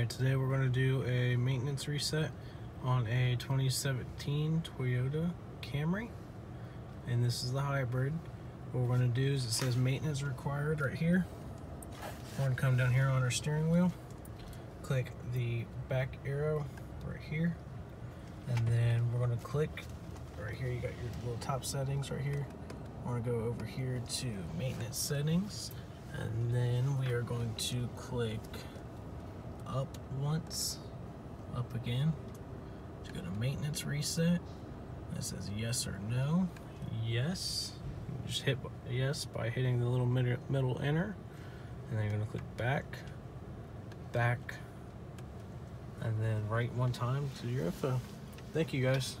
Alright, today we're going to do a maintenance reset on a 2017 Toyota Camry, and this is the hybrid. What we're going to do is, it says maintenance required right here. We're going to come down here on our steering wheel, click the back arrow right here, and then we're going to click right here. You got your little top settings right here. We're going to go over here to maintenance settings, and then we are going to click up once, up again, to go to maintenance reset. It says yes or no. Yes. You just hit yes by hitting the little middle enter, and then you're going to click back, and then right one time to your info. Thank you guys.